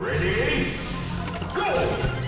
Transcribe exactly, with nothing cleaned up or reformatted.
Ready? Go!